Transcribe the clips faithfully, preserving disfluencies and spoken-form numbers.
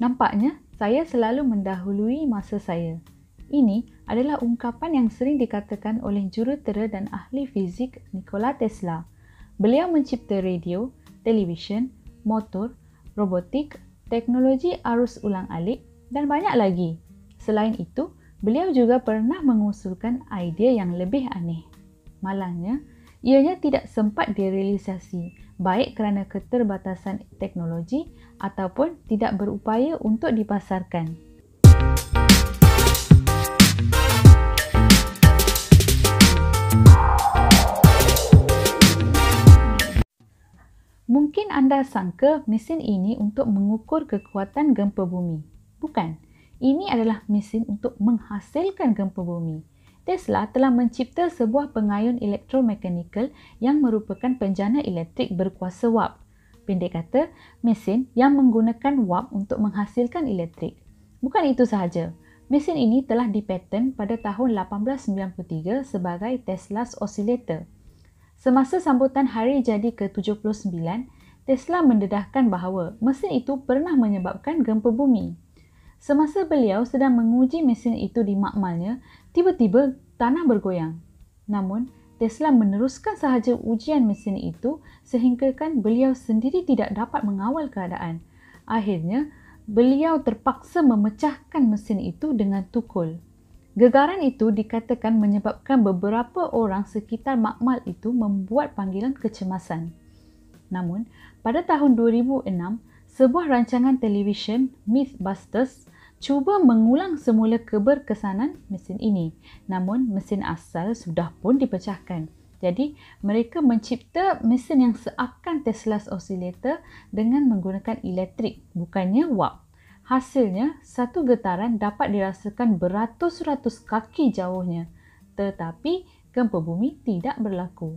Nampaknya, saya selalu mendahului masa saya. Ini adalah ungkapan yang sering dikatakan oleh jurutera dan ahli fizik Nikola Tesla. Beliau mencipta radio, televisyen, motor, robotik, teknologi arus ulang-alik, dan banyak lagi. Selain itu, beliau juga pernah mengusulkan idea yang lebih aneh. Malangnya, ianya tidak sempat direalisasi, baik kerana keterbatasan teknologi ataupun tidak berupaya untuk dipasarkan. Mungkin anda sangka mesin ini untuk mengukur kekuatan gempa bumi. Bukan, ini adalah mesin untuk menghasilkan gempa bumi. Tesla telah mencipta sebuah pengayun elektromekanikal yang merupakan penjana elektrik berkuasa wap. Pendek kata, mesin yang menggunakan wap untuk menghasilkan elektrik. Bukan itu sahaja, mesin ini telah dipaten pada tahun lapan belas sembilan puluh tiga sebagai Tesla's Oscillator. Semasa sambutan hari jadi ke tujuh puluh sembilan, Tesla mendedahkan bahawa mesin itu pernah menyebabkan gempa bumi. Semasa beliau sedang menguji mesin itu di makmalnya, tiba-tiba tanah bergoyang. Namun, Tesla meneruskan sahaja ujian mesin itu sehinggakan beliau sendiri tidak dapat mengawal keadaan. Akhirnya, beliau terpaksa memecahkan mesin itu dengan tukul. Gegaran itu dikatakan menyebabkan beberapa orang sekitar makmal itu membuat panggilan kecemasan. Namun, pada tahun dua ribu enam, sebuah rancangan televisyen Mythbusters cuba mengulang semula keberkesanan mesin ini. Namun, mesin asal sudah pun dipecahkan. Jadi, mereka mencipta mesin yang seakan Tesla's Oscillator dengan menggunakan elektrik, bukannya wap. Hasilnya, satu getaran dapat dirasakan beratus-ratus kaki jauhnya. Tetapi, gempa bumi tidak berlaku.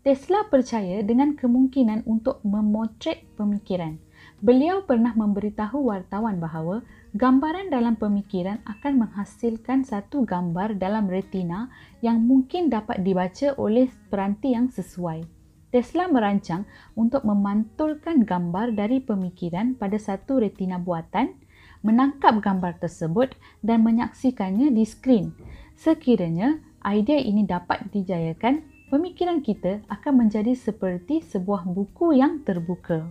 Tesla percaya dengan kemungkinan untuk memotret pemikiran. Beliau pernah memberitahu wartawan bahawa gambaran dalam pemikiran akan menghasilkan satu gambar dalam retina yang mungkin dapat dibaca oleh peranti yang sesuai. Tesla merancang untuk memantulkan gambar dari pemikiran pada satu retina buatan, menangkap gambar tersebut dan menyaksikannya di skrin. Sekiranya idea ini dapat dijayakan, pemikiran kita akan menjadi seperti sebuah buku yang terbuka.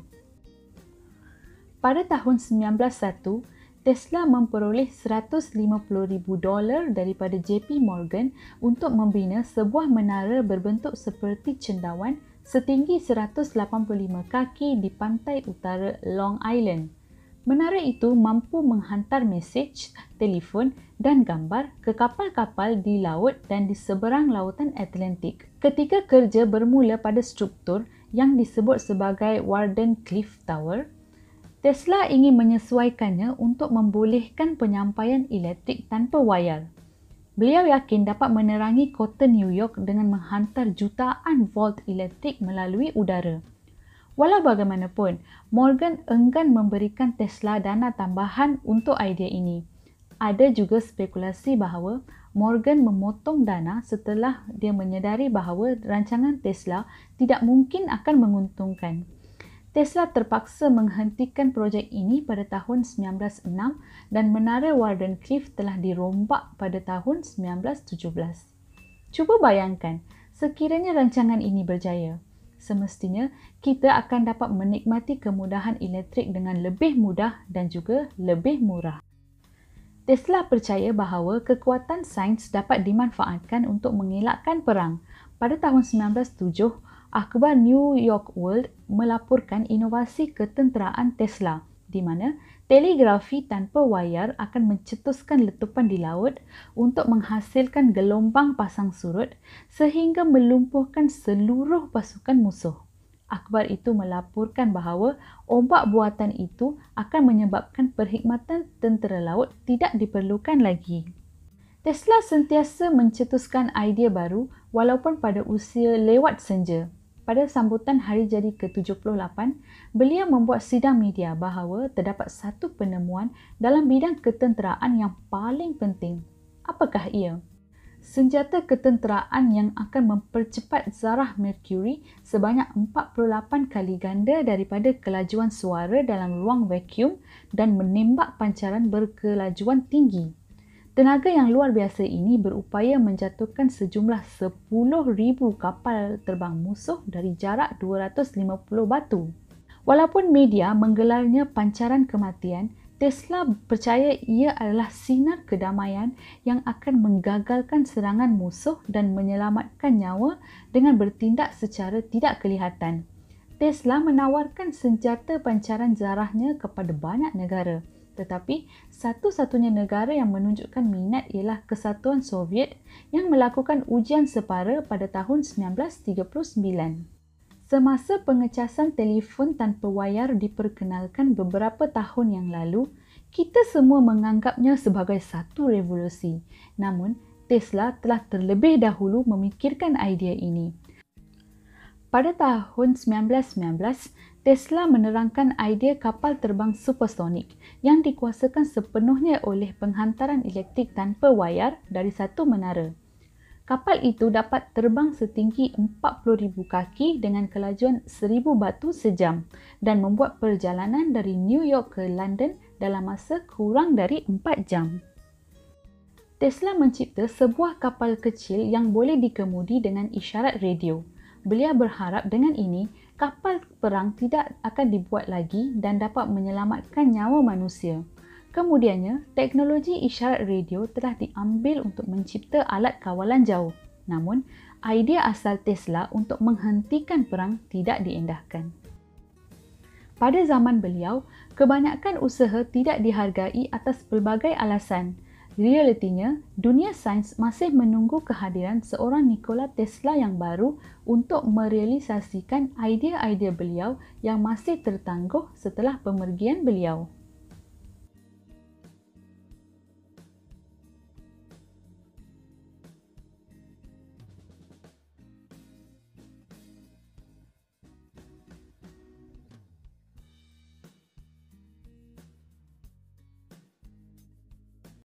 Pada tahun seribu sembilan ratus satu, Tesla memperoleh seratus lima puluh ribu dolar daripada J P Morgan untuk membina sebuah menara berbentuk seperti cendawan setinggi seratus lapan puluh lima kaki di pantai utara Long Island. Menara itu mampu menghantar mesej, telefon dan gambar ke kapal-kapal di laut dan di seberang lautan Atlantik. Ketika kerja bermula pada struktur yang disebut sebagai Wardenclyffe Tower, Tesla ingin menyesuaikannya untuk membolehkan penyampaian elektrik tanpa wayar. Beliau yakin dapat menerangi kota New York dengan menghantar jutaan volt elektrik melalui udara. Walau bagaimanapun, Morgan enggan memberikan Tesla dana tambahan untuk idea ini. Ada juga spekulasi bahawa Morgan memotong dana setelah dia menyedari bahawa rancangan Tesla tidak mungkin akan menguntungkan. Tesla terpaksa menghentikan projek ini pada tahun seribu sembilan ratus enam dan menara Wardenclyffe telah dirombak pada tahun seribu sembilan ratus tujuh belas. Cuba bayangkan, sekiranya rancangan ini berjaya, semestinya kita akan dapat menikmati kemudahan elektrik dengan lebih mudah dan juga lebih murah. Tesla percaya bahawa kekuatan sains dapat dimanfaatkan untuk mengelakkan perang. Pada tahun seribu sembilan ratus tujuh, akhbar New York World melaporkan inovasi ketenteraan Tesla di mana telegrafi tanpa wayar akan mencetuskan letupan di laut untuk menghasilkan gelombang pasang surut sehingga melumpuhkan seluruh pasukan musuh. Akhbar itu melaporkan bahawa ombak buatan itu akan menyebabkan perkhidmatan tentera laut tidak diperlukan lagi. Tesla sentiasa mencetuskan idea baru walaupun pada usia lewat senja. Pada sambutan hari jadi ke tujuh puluh lapan, beliau membuat sidang media bahawa terdapat satu penemuan dalam bidang ketenteraan yang paling penting. Apakah ia? senjata ketenteraan yang akan mempercepat zarah merkuri sebanyak empat puluh lapan kali ganda daripada kelajuan suara dalam ruang vakum dan menembak pancaran berkelajuan tinggi. Tenaga yang luar biasa ini berupaya menjatuhkan sejumlah sepuluh ribu kapal terbang musuh dari jarak dua ratus lima puluh batu. Walaupun media menggelarnya pancaran kematian, Tesla percaya ia adalah sinar kedamaian yang akan menggagalkan serangan musuh dan menyelamatkan nyawa dengan bertindak secara tidak kelihatan. Tesla menawarkan senjata pancaran zarahnya kepada banyak negara, tetapi satu-satunya negara yang menunjukkan minat ialah Kesatuan Soviet yang melakukan ujian separa pada tahun seribu sembilan ratus tiga puluh sembilan. Semasa pengecasan telefon tanpa wayar diperkenalkan beberapa tahun yang lalu, kita semua menganggapnya sebagai satu revolusi. Namun, Tesla telah terlebih dahulu memikirkan idea ini. Pada tahun seribu sembilan ratus sembilan belas, Tesla menerangkan idea kapal terbang supersonik yang dikuasakan sepenuhnya oleh penghantaran elektrik tanpa wayar dari satu menara. Kapal itu dapat terbang setinggi empat puluh ribu kaki dengan kelajuan seribu batu sejam dan membuat perjalanan dari New York ke London dalam masa kurang dari empat jam. Tesla mencipta sebuah kapal kecil yang boleh dikemudi dengan isyarat radio. Beliau berharap dengan ini, kapal perang tidak akan dibuat lagi dan dapat menyelamatkan nyawa manusia. Kemudiannya, teknologi isyarat radio telah diambil untuk mencipta alat kawalan jauh. Namun, idea asal Tesla untuk menghentikan perang tidak diendahkan. Pada zaman beliau, kebanyakan usaha tidak dihargai atas pelbagai alasan. Realitinya, dunia sains masih menunggu kehadiran seorang Nikola Tesla yang baru untuk merealisasikan idea-idea beliau yang masih tertangguh setelah pemergian beliau.